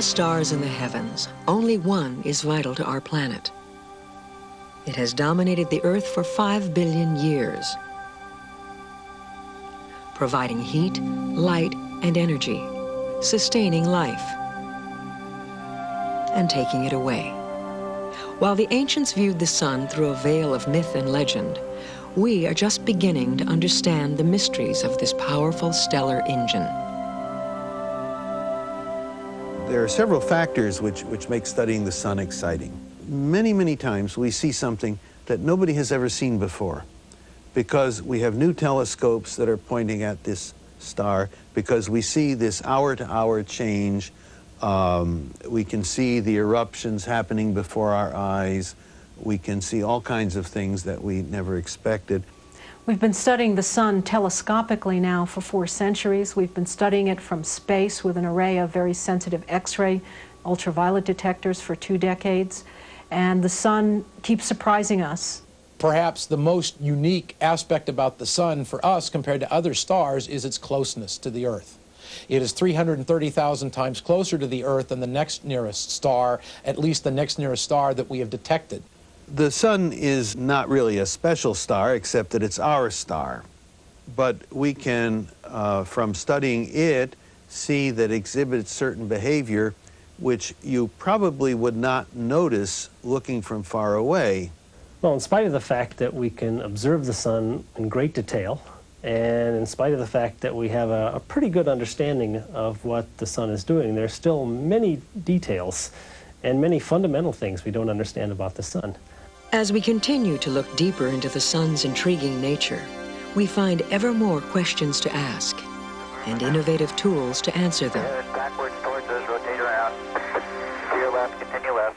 the stars in the heavens, only one is vital to our planet. It has dominated the Earth for 5 billion years, providing heat, light, and energy, sustaining life, and taking it away. While the ancients viewed the sun through a veil of myth and legend, we are just beginning to understand the mysteries of this powerful stellar engine. There are several factors which make studying the sun exciting. Many, many times we see something that nobody has ever seen before because we have new telescopes that are pointing at this star, because we see this hour-to-hour change. We can see the eruptions happening before our eyes. We can see all kinds of things that we never expected. We've been studying the sun telescopically now for 4 centuries. We've been studying it from space with an array of very sensitive X-ray, ultraviolet detectors for 2 decades. And the sun keeps surprising us. Perhaps the most unique aspect about the sun for us compared to other stars is its closeness to the Earth. It is 330,000 times closer to the Earth than the next nearest star, at least the next nearest star that we have detected. The sun is not really a special star, except that it's our star. But we can, from studying it, see that it exhibits certain behavior which you probably would not notice looking from far away. Well, in spite of the fact that we can observe the sun in great detail, and in spite of the fact that we have a pretty good understanding of what the sun is doing, there's still many details and many fundamental things we don't understand about the sun. As we continue to look deeper into the sun's intriguing nature, we find ever more questions to ask and innovative tools to answer them. Backwards towards us, rotate around. To your left, continue left.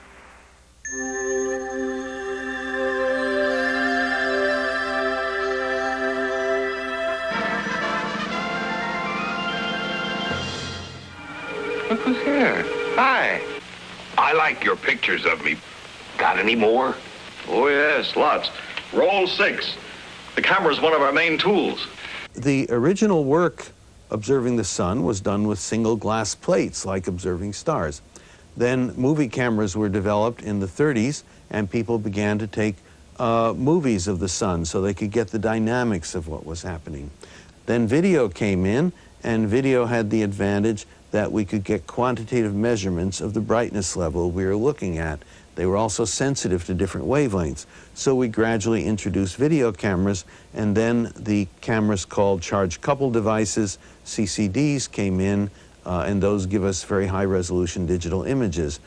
Look who's here. Hi. I like your pictures of me. Got any more? Oh, yes, lots. Roll 6. The camera's one of our main tools. The original work observing the sun was done with single glass plates, like observing stars. Then movie cameras were developed in the 30s, and people began to take movies of the sun so they could get the dynamics of what was happening. Then video came in, and video had the advantage that we could get quantitative measurements of the brightness level we were looking at. They were also sensitive to different wavelengths. So we gradually introduced video cameras, and then the cameras called charge-coupled devices, CCDs, came in, and those give us very high-resolution digital images.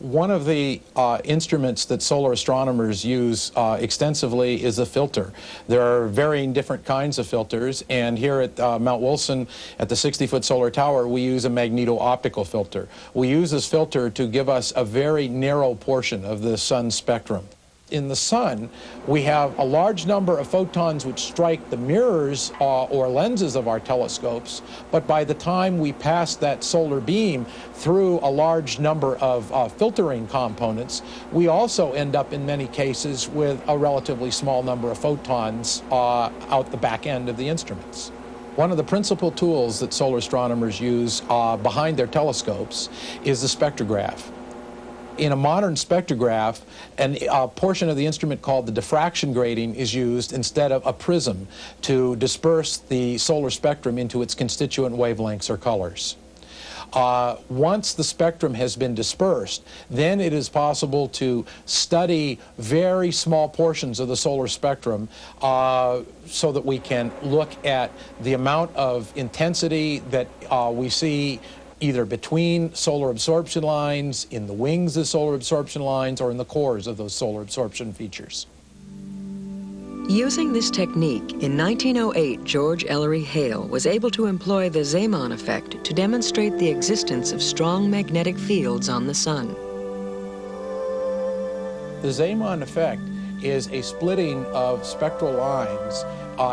One of the instruments that solar astronomers use extensively is a filter. There are varying different kinds of filters, and here at Mount Wilson at the 60-foot solar tower we use a magneto-optical filter. We use this filter to give us a very narrow portion of the sun's spectrum. In the sun, we have a large number of photons which strike the mirrors or lenses of our telescopes, but by the time we pass that solar beam through a large number of filtering components, we also end up in many cases with a relatively small number of photons out the back end of the instruments. One of the principal tools that solar astronomers use behind their telescopes is the spectrograph. In a modern spectrograph, a portion of the instrument called the diffraction grating is used instead of a prism to disperse the solar spectrum into its constituent wavelengths or colors. Once the spectrum has been dispersed, then it is possible to study very small portions of the solar spectrum so that we can look at the amount of intensity that we see either between solar absorption lines, in the wings of solar absorption lines, or in the cores of those solar absorption features. Using this technique, in 1908, George Ellery Hale was able to employ the Zeeman effect to demonstrate the existence of strong magnetic fields on the sun. The Zeeman effect is a splitting of spectral lines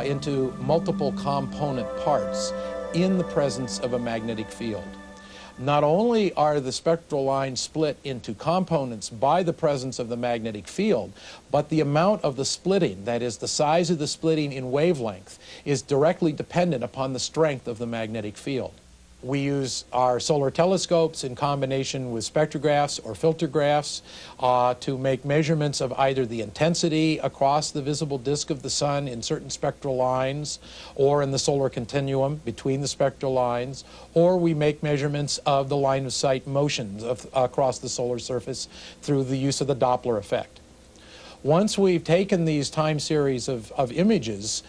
into multiple component parts in the presence of a magnetic field. Not only are the spectral lines split into components by the presence of the magnetic field, but the amount of the splitting, that is, the size of the splitting in wavelength, is directly dependent upon the strength of the magnetic field. We use our solar telescopes in combination with spectrographs or filter graphs to make measurements of either the intensity across the visible disk of the sun in certain spectral lines or in the solar continuum between the spectral lines, or we make measurements of the line of sight motions of, across the solar surface through the use of the Doppler effect. Once we've taken these time series of images,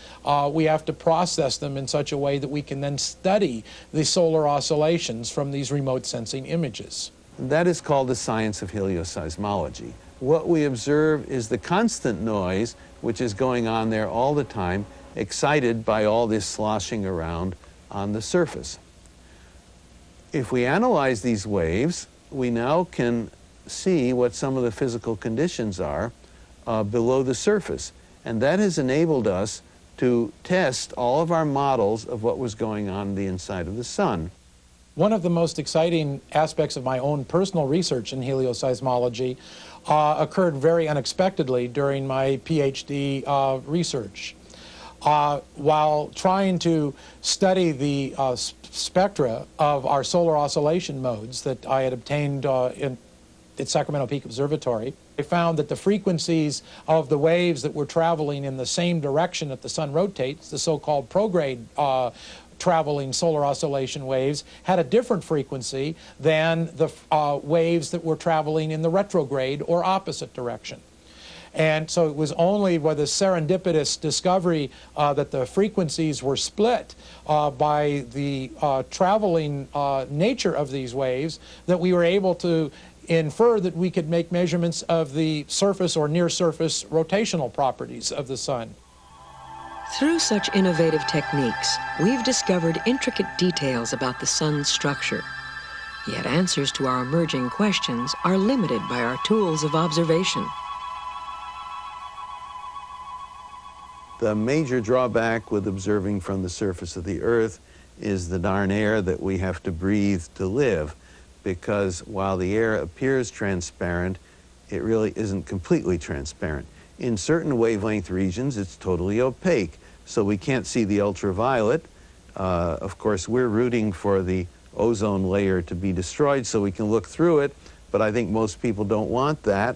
we have to process them in such a way that we can then study the solar oscillations from these remote sensing images. That is called the science of helioseismology. What we observe is the constant noise which is going on there all the time, excited by all this sloshing around on the surface. If we analyze these waves, we now can see what some of the physical conditions are below the surface, and that has enabled us to test all of our models of what was going on the inside of the sun. One of the most exciting aspects of my own personal research in helioseismology occurred very unexpectedly during my PhD research. While trying to study the spectra of our solar oscillation modes that I had obtained at Sacramento Peak Observatory, I found that the frequencies of the waves that were traveling in the same direction that the sun rotates, the so-called prograde traveling solar oscillation waves, had a different frequency than the waves that were traveling in the retrograde or opposite direction. And so it was only with a serendipitous discovery that the frequencies were split by the traveling nature of these waves that we were able to infer that we could make measurements of the surface or near surface rotational properties of the sun. Through such innovative techniques, we've discovered intricate details about the sun's structure. Yet answers to our emerging questions are limited by our tools of observation. The major drawback with observing from the surface of the Earth is the darn air that we have to breathe to live, because while the air appears transparent, it really isn't completely transparent. In certain wavelength regions, it's totally opaque, so we can't see the ultraviolet. Of course, we're rooting for the ozone layer to be destroyed so we can look through it, but I think most people don't want that.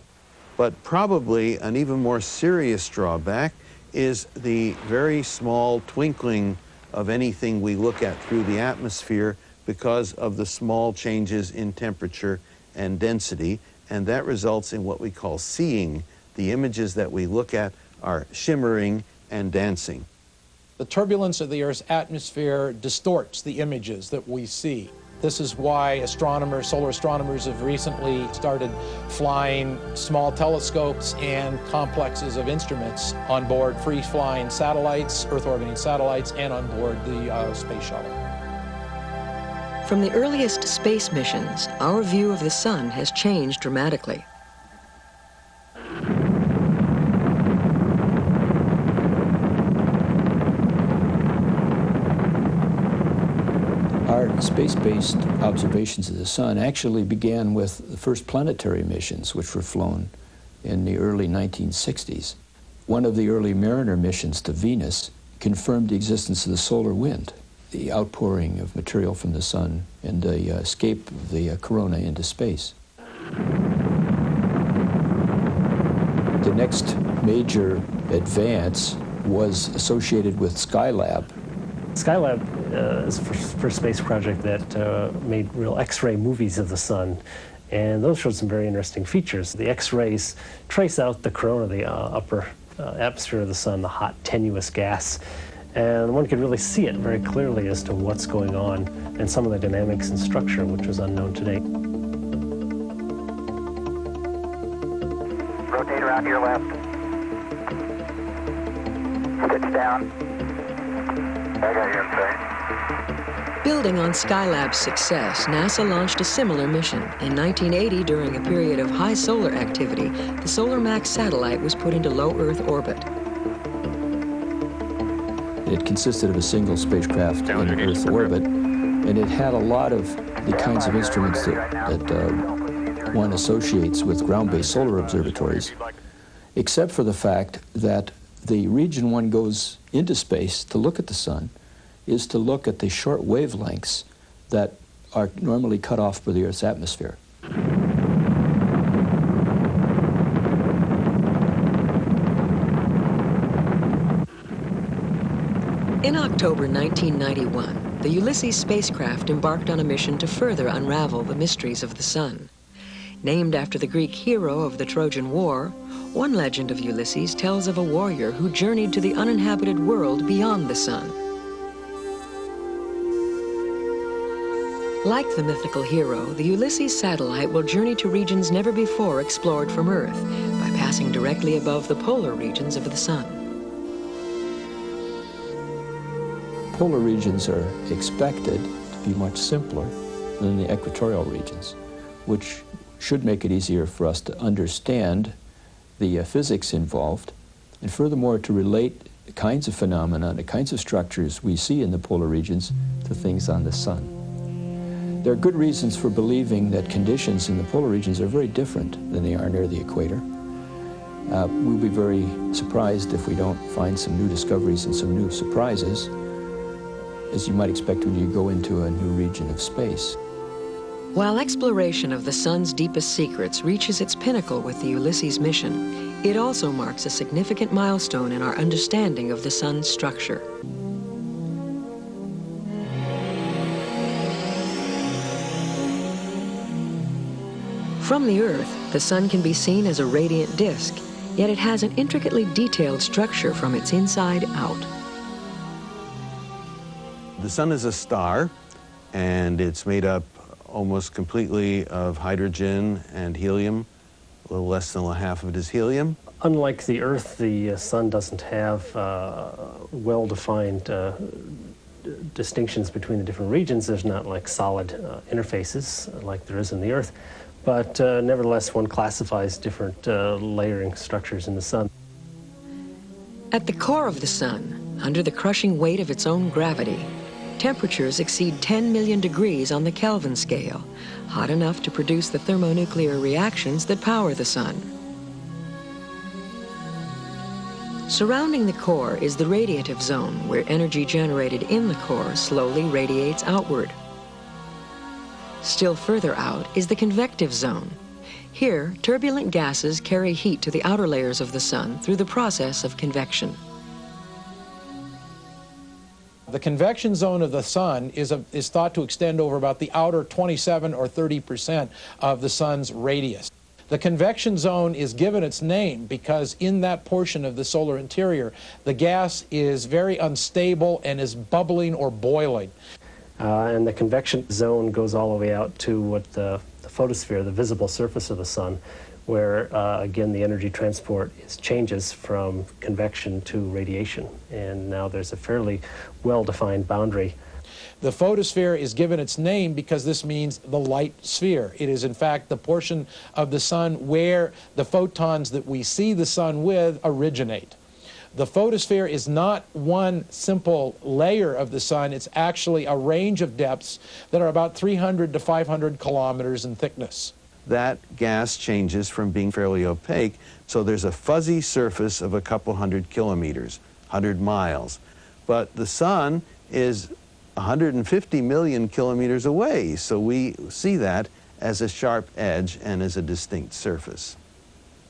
But probably an even more serious drawback is the very small twinkling of anything we look at through the atmosphere, because of the small changes in temperature and density, and that results in what we call seeing. The images that we look at are shimmering and dancing. The turbulence of the Earth's atmosphere distorts the images that we see. This is why astronomers, solar astronomers, have recently started flying small telescopes and complexes of instruments on board free-flying satellites, Earth-orbiting satellites, and on board the space shuttle. From the earliest space missions, our view of the sun has changed dramatically. Our space-based observations of the sun actually began with the first planetary missions, which were flown in the early 1960s. One of the early Mariner missions to Venus confirmed the existence of the solar wind, the outpouring of material from the sun and the escape of the corona into space. The next major advance was associated with Skylab. Skylab is the first space project that made real X-ray movies of the sun, and those showed some very interesting features. The X-rays trace out the corona, the upper atmosphere of the sun, the hot, tenuous gas. And one could really see it very clearly as to what's going on and some of the dynamics and structure, which was unknown today. Rotate around to your left. Stitch down. I got you in sight. Building on Skylab's success, NASA launched a similar mission. In 1980, during a period of high solar activity, the Solar Max satellite was put into low Earth orbit. It consisted of a single spacecraft in an Earth orbit, and it had a lot of the kinds of instruments that one associates with ground-based solar observatories, except for the fact that the region one goes into space to look at the sun is to look at the short wavelengths that are normally cut off by the Earth's atmosphere. In October 1991, the Ulysses spacecraft embarked on a mission to further unravel the mysteries of the sun. Named after the Greek hero of the Trojan War, one legend of Ulysses tells of a warrior who journeyed to the uninhabited world beyond the sun. Like the mythical hero, the Ulysses satellite will journey to regions never before explored from Earth by passing directly above the polar regions of the sun. Polar regions are expected to be much simpler than the equatorial regions, which should make it easier for us to understand the physics involved, and furthermore to relate the kinds of phenomena, the kinds of structures we see in the polar regions to things on the sun. There are good reasons for believing that conditions in the polar regions are very different than they are near the equator. We'll be very surprised if we don't find some new discoveries and some new surprises, as you might expect when you go into a new region of space. While exploration of the sun's deepest secrets reaches its pinnacle with the Ulysses mission, it also marks a significant milestone in our understanding of the sun's structure. From the Earth, the sun can be seen as a radiant disk, yet it has an intricately detailed structure from its inside out. The sun is a star, and it's made up almost completely of hydrogen and helium. A little less than half of it is helium. Unlike the Earth, the sun doesn't have well-defined distinctions between the different regions. There's not like solid interfaces like there is in the Earth, but nevertheless one classifies different layering structures in the sun. At the core of the sun, under the crushing weight of its own gravity, temperatures exceed 10 million degrees on the Kelvin scale, hot enough to produce the thermonuclear reactions that power the sun. Surrounding the core is the radiative zone, where energy generated in the core slowly radiates outward. Still further out is the convective zone. Here, turbulent gases carry heat to the outer layers of the sun through the process of convection. The convection zone of the sun is thought to extend over about the outer 27 or 30% of the sun's radius. The convection zone is given its name because in that portion of the solar interior, the gas is very unstable and is bubbling or boiling. And the convection zone goes all the way out to what the photosphere, the visible surface of the sun, where, again, the energy transport changes from convection to radiation. And now there's a fairly well-defined boundary. The photosphere is given its name because this means the light sphere. It is, in fact, the portion of the sun where the photons that we see the sun with originate. The photosphere is not one simple layer of the sun. It's actually a range of depths that are about 300 to 500 kilometers in thickness. That gas changes from being fairly opaque, so there's a fuzzy surface of a couple hundred kilometers, 100 miles. But the sun is 150 million kilometers away, so we see that as a sharp edge and as a distinct surface.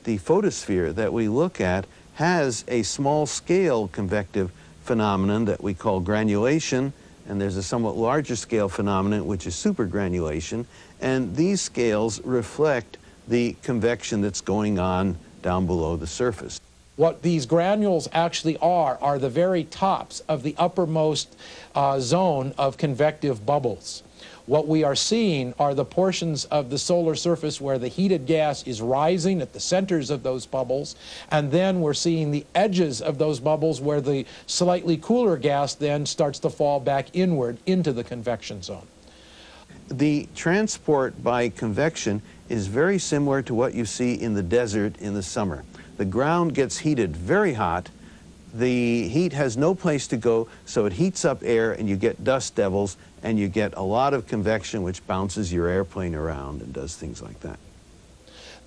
The photosphere that we look at has a small-scale convective phenomenon that we call granulation, and there's a somewhat larger scale phenomenon, which is supergranulation, and these scales reflect the convection that's going on down below the surface. What these granules actually are the very tops of the uppermost zone of convective bubbles. What we are seeing are the portions of the solar surface where the heated gas is rising at the centers of those bubbles, and then we're seeing the edges of those bubbles where the slightly cooler gas then starts to fall back inward into the convection zone. The transport by convection is very similar to what you see in the desert in the summer. The ground gets heated very hot. The heat has no place to go, so it heats up air and you get dust devils and you get a lot of convection which bounces your airplane around and does things like that.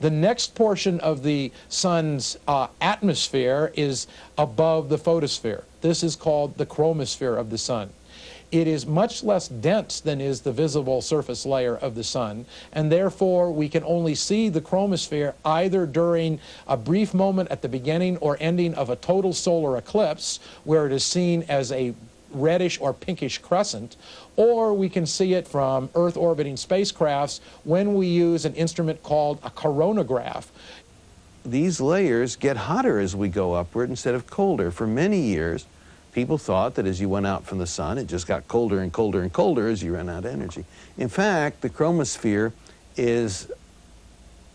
The next portion of the sun's atmosphere is above the photosphere. This is called the chromosphere of the sun. it is much less dense than is the visible surface layer of the sun, and therefore we can only see the chromosphere either during a brief moment at the beginning or ending of a total solar eclipse, where it is seen as a reddish or pinkish crescent, or we can see it from Earth orbiting spacecrafts when we use an instrument called a coronagraph. These layers get hotter as we go upward instead of colder. For many years, people thought that as you went out from the sun, it just got colder and colder and colder as you ran out of energy. In fact, the chromosphere is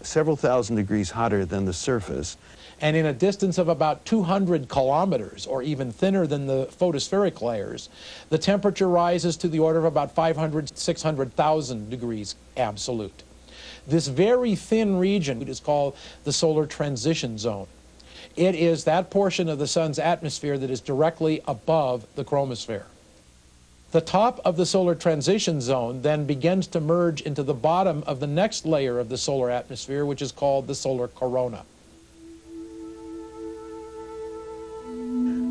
several thousand degrees hotter than the surface. And in a distance of about 200 kilometers, or even thinner than the photospheric layers, the temperature rises to the order of about 500, 600,000 degrees absolute. This very thin region is called the solar transition zone. It is that portion of the sun's atmosphere that is directly above the chromosphere. The top of the solar transition zone then begins to merge into the bottom of the next layer of the solar atmosphere, which is called the solar corona.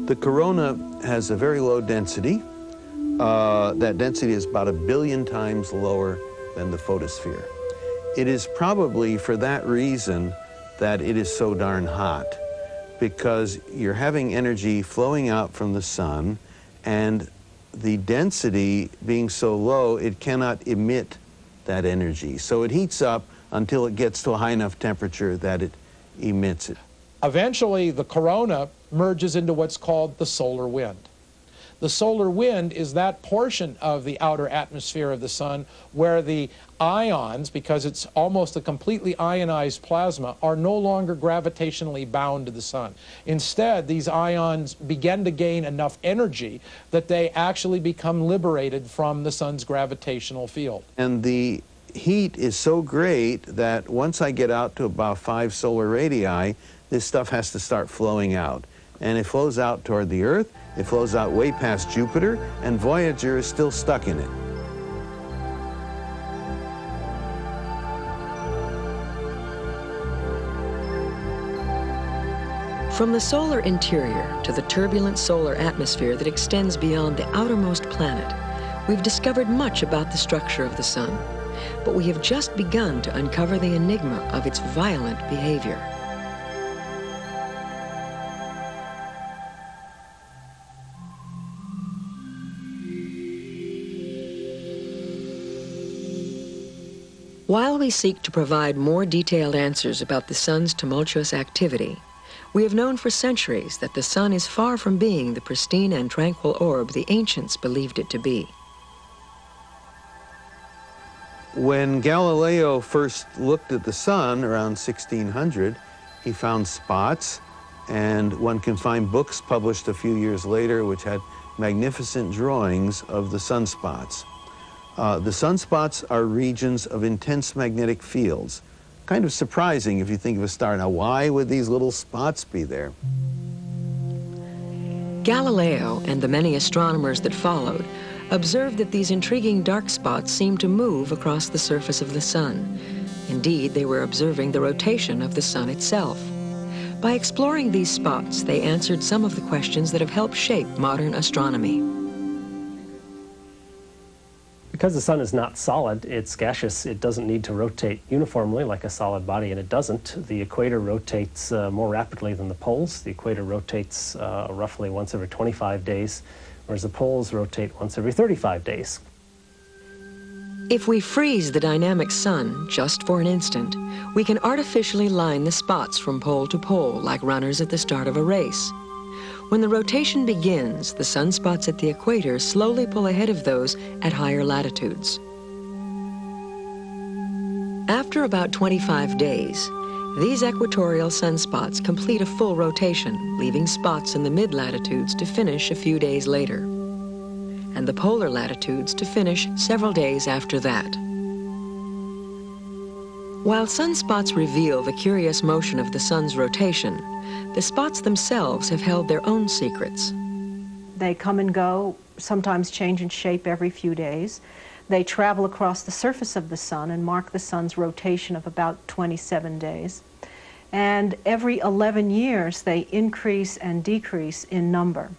The corona has a very low density. That density is about 1 billion times lower than the photosphere. It is probably for that reason that it is so darn hot, because you're having energy flowing out from the sun, and the density being so low, it cannot emit that energy. So it heats up until it gets to a high enough temperature that it emits it. Eventually, the corona merges into what's called the solar wind. The solar wind is that portion of the outer atmosphere of the sun where the ions, because it's almost a completely ionized plasma, are no longer gravitationally bound to the sun. Instead, these ions begin to gain enough energy that they actually become liberated from the sun's gravitational field. And the heat is so great that once I get out to about 5 solar radii, this stuff has to start flowing out. And it flows out toward the Earth, it flows out way past Jupiter, and Voyager is still stuck in it. From the solar interior to the turbulent solar atmosphere that extends beyond the outermost planet, we've discovered much about the structure of the sun, but we have just begun to uncover the enigma of its violent behavior. While we seek to provide more detailed answers about the sun's tumultuous activity, we have known for centuries that the sun is far from being the pristine and tranquil orb the ancients believed it to be. When Galileo first looked at the sun around 1600, he found spots, and one can find books published a few years later which had magnificent drawings of the sunspots. The sunspots are regions of intense magnetic fields. Kind of surprising if you think of a star. Now, why would these little spots be there? Galileo and the many astronomers that followed observed that these intriguing dark spots seemed to move across the surface of the sun. Indeed, they were observing the rotation of the sun itself. By exploring these spots, they answered some of the questions that have helped shape modern astronomy. Because the sun is not solid, it's gaseous, it doesn't need to rotate uniformly like a solid body, and it doesn't. The equator rotates more rapidly than the poles. The equator rotates roughly once every 25 days, whereas the poles rotate once every 35 days. If we freeze the dynamic sun just for an instant, we can artificially line the spots from pole to pole like runners at the start of a race. When the rotation begins, the sunspots at the equator slowly pull ahead of those at higher latitudes. After about 25 days, these equatorial sunspots complete a full rotation, leaving spots in the mid-latitudes to finish a few days later, and the polar latitudes to finish several days after that. While sunspots reveal the curious motion of the sun's rotation, the spots themselves have held their own secrets. They come and go, sometimes change in shape every few days. They travel across the surface of the sun and mark the sun's rotation of about 27 days. And every 11 years, they increase and decrease in number.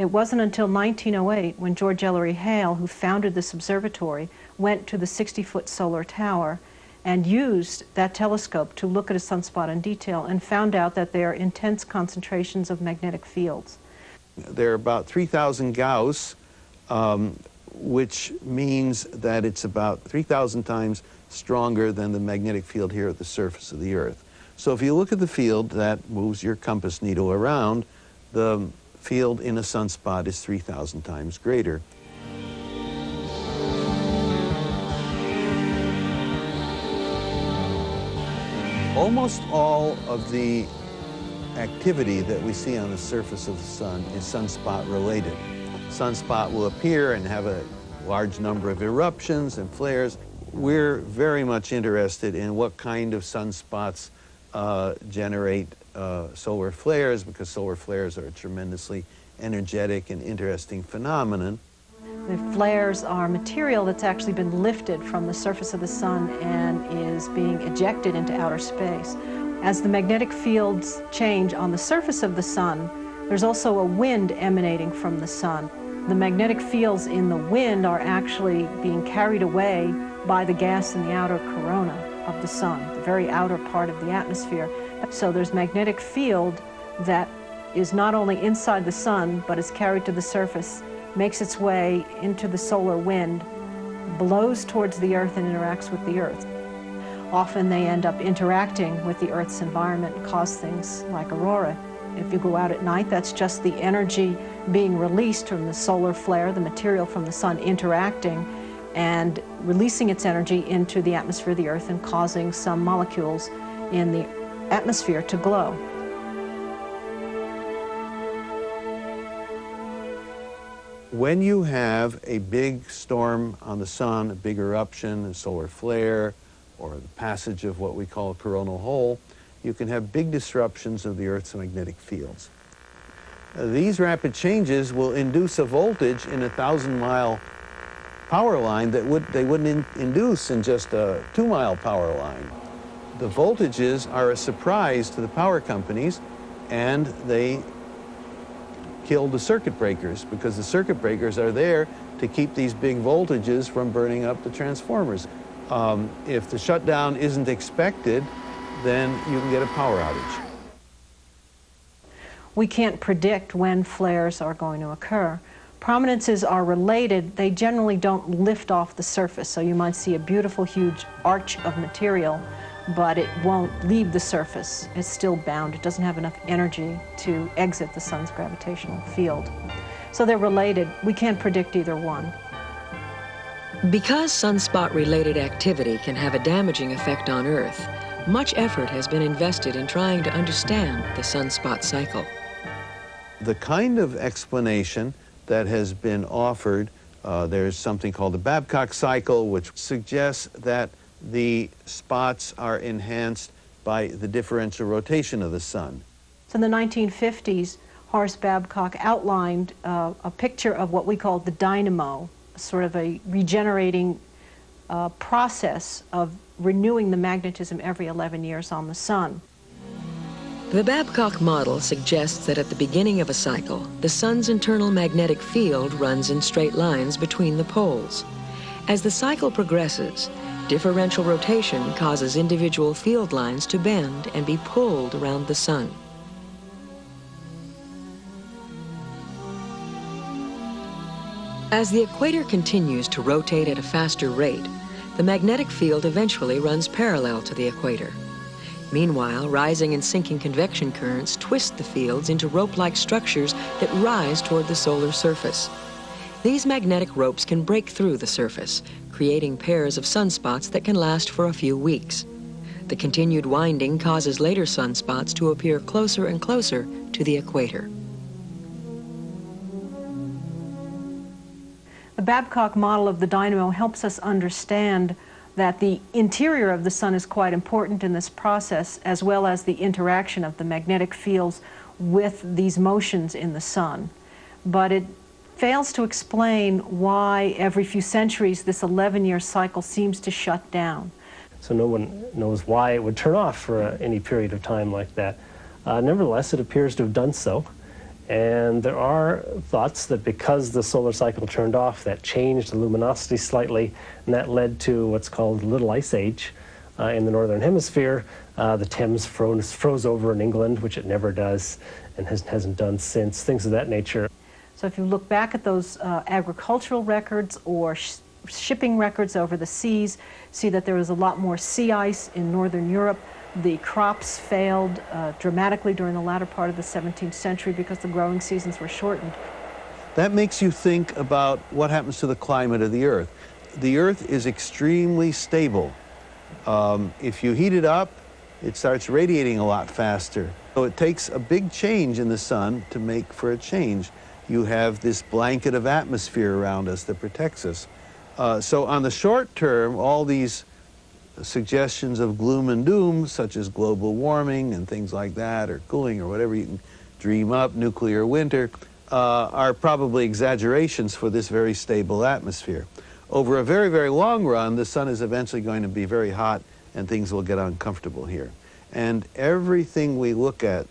It wasn't until 1908 when George Ellery Hale, who founded this observatory, went to the 60-foot solar tower and used that telescope to look at a sunspot in detail and found out that there are intense concentrations of magnetic fields. There are about 3,000 Gauss, which means that it's about 3,000 times stronger than the magnetic field here at the surface of the Earth. So if you look at the field that moves your compass needle around, the field in a sunspot is 3,000 times greater. Almost all of the activity that we see on the surface of the sun is sunspot related. Sunspot will appear and have a large number of eruptions and flares. We're very much interested in what kind of sunspots generate solar flares, because solar flares are a tremendously energetic and interesting phenomenon. The flares are material that's actually been lifted from the surface of the sun and is being ejected into outer space. As the magnetic fields change on the surface of the sun, there's also a wind emanating from the sun. The magnetic fields in the wind are actually being carried away by the gas in the outer corona of the sun, the very outer part of the atmosphere. So there's magnetic field that is not only inside the sun, but is carried to the surface, makes its way into the solar wind, blows towards the Earth and interacts with the Earth. Often they end up interacting with the Earth's environment and cause things like aurora. If you go out at night, that's just the energy being released from the solar flare, the material from the sun interacting and releasing its energy into the atmosphere of the Earth and causing some molecules in the atmosphere to glow. When you have a big storm on the sun, a big eruption, a solar flare, or the passage of what we call a coronal hole, you can have big disruptions of the Earth's magnetic fields. These rapid changes will induce a voltage in a 1,000-mile power line that they wouldn't induce in just a 2-mile power line. The voltages are a surprise to the power companies, and they kill the circuit breakers, because the circuit breakers are there to keep these big voltages from burning up the transformers. If the shutdown isn't expected, then you can get a power outage. We can't predict when flares are going to occur. Prominences are related. They generally don't lift off the surface, so you might see a beautiful huge arch of material, but it won't leave the surface. It's still bound. It doesn't have enough energy to exit the sun's gravitational field. So they're related. We can't predict either one. Because sunspot-related activity can have a damaging effect on Earth, much effort has been invested in trying to understand the sunspot cycle. The kind of explanation that has been offered, there's something called the Babcock cycle, which suggests that the spots are enhanced by the differential rotation of the sun. So in the 1950s, Horace Babcock outlined a picture of what we call the dynamo, sort of a regenerating process of renewing the magnetism every 11 years on the sun. The Babcock model suggests that at the beginning of a cycle, the sun's internal magnetic field runs in straight lines between the poles. As the cycle progresses, differential rotation causes individual field lines to bend and be pulled around the sun. As the equator continues to rotate at a faster rate, the magnetic field eventually runs parallel to the equator. Meanwhile, rising and sinking convection currents twist the fields into rope-like structures that rise toward the solar surface. These magnetic ropes can break through the surface, creating pairs of sunspots that can last for a few weeks. The continued winding causes later sunspots to appear closer and closer to the equator. The Babcock model of the dynamo helps us understand that the interior of the sun is quite important in this process, as well as the interaction of the magnetic fields with these motions in the sun. But it fails to explain why every few centuries this 11-year cycle seems to shut down. So no one knows why it would turn off for any period of time like that. Nevertheless, it appears to have done so, And there are thoughts that because the solar cycle turned off, that changed the luminosity slightly, and that led to what's called Little Ice Age in the Northern Hemisphere. The Thames froze over in England, which it never does and hasn't done since, things of that nature. So if you look back at those agricultural records or shipping records over the seas, see that there was a lot more sea ice in Northern Europe. The crops failed dramatically during the latter part of the 17th century because the growing seasons were shortened. That makes you think about what happens to the climate of the Earth. The Earth is extremely stable. If you heat it up, it starts radiating a lot faster. So it takes a big change in the sun to make for a change. You have this blanket of atmosphere around us that protects us. So on the short term, all these suggestions of gloom and doom, such as global warming and things like that, or cooling or whatever you can dream up, nuclear winter, are probably exaggerations for this very stable atmosphere. Over a very, very long run, the sun is eventually going to be very hot and things will get uncomfortable here. And everything we look at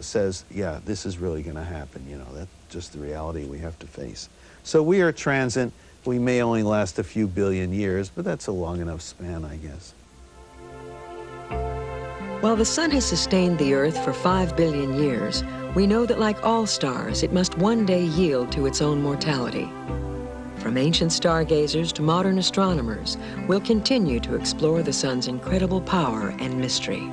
says, yeah, this is really going to happen, you know, that's just the reality we have to face. So we are transient. We may only last a few billion years, but that's a long enough span, I guess. While the sun has sustained the Earth for 5 billion years, we know that like all stars, it must one day yield to its own mortality. From ancient stargazers to modern astronomers, we'll continue to explore the sun's incredible power and mystery.